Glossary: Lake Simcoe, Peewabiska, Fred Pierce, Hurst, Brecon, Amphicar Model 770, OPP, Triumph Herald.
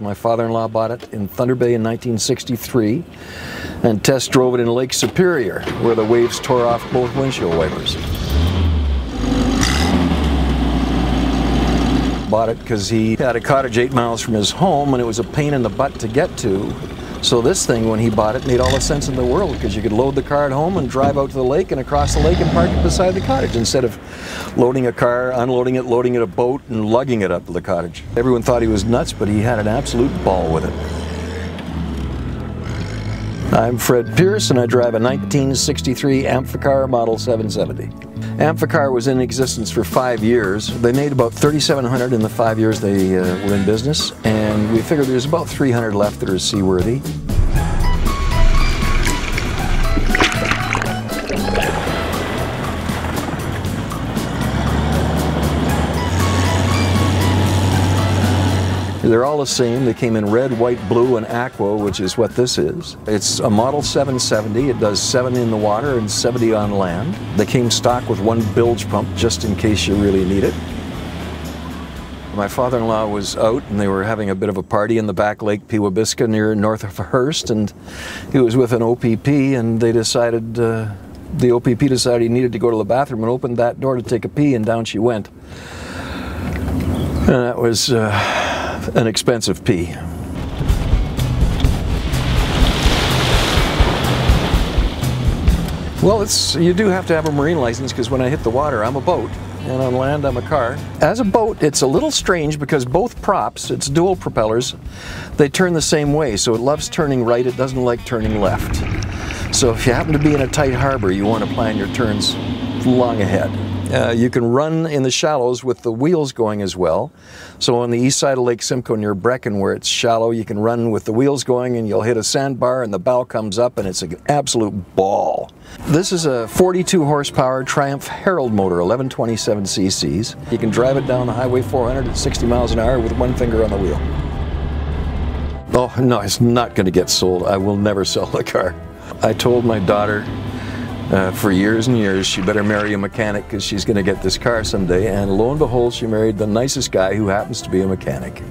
My father-in-law bought it in Thunder Bay in 1963 and test drove it in Lake Superior where the waves tore off both windshield wipers. Bought it because he had a cottage 8 miles from his home and it was a pain in the butt to get to. So this thing, when he bought it, made all the sense in the world because you could load the car at home and drive out to the lake and across the lake and park it beside the cottage instead of loading a car, unloading it, loading it a boat, and lugging it up to the cottage. Everyone thought he was nuts, but he had an absolute ball with it. I'm Fred Pierce and I drive a 1963 Amphicar Model 770. Amphicar was in existence for 5 years. They made about 3,700 in the 5 years they were in business, and we figured there's about 300 left that are seaworthy. They're all the same. They came in red, white, blue, and aqua, which is what this is. It's a Model 770. It does 7 in the water and 70 on land. They came stock with 1 bilge pump just in case you really need it. My father-in-law was out and they were having a bit of a party in the back lake, Peewabiska, near north of Hurst, and he was with an OPP and they decided, the OPP decided he needed to go to the bathroom and opened that door to take a pee, and down she went. And that was an expensive pee. Well, you do have to have a marine license because when I hit the water, I'm a boat, and on land, I'm a car. As a boat, it's a little strange because both props, it's dual propellers, they turn the same way, so it loves turning right, it doesn't like turning left. So if you happen to be in a tight harbor, you want to plan your turns long ahead. You can run in the shallows with the wheels going as well. So on the east side of Lake Simcoe near Brecon, where it's shallow, you can run with the wheels going and you'll hit a sandbar and the bow comes up and it's an absolute ball. This is a 42 horsepower Triumph Herald motor, 1127 cc's. You can drive it down Highway 400 at 60 miles an hour with one finger on the wheel. Oh no, it's not going to get sold. I will never sell the car. I told my daughter, for years and years, she better marry a mechanic because she's going to get this car someday, and lo and behold, she married the nicest guy who happens to be a mechanic.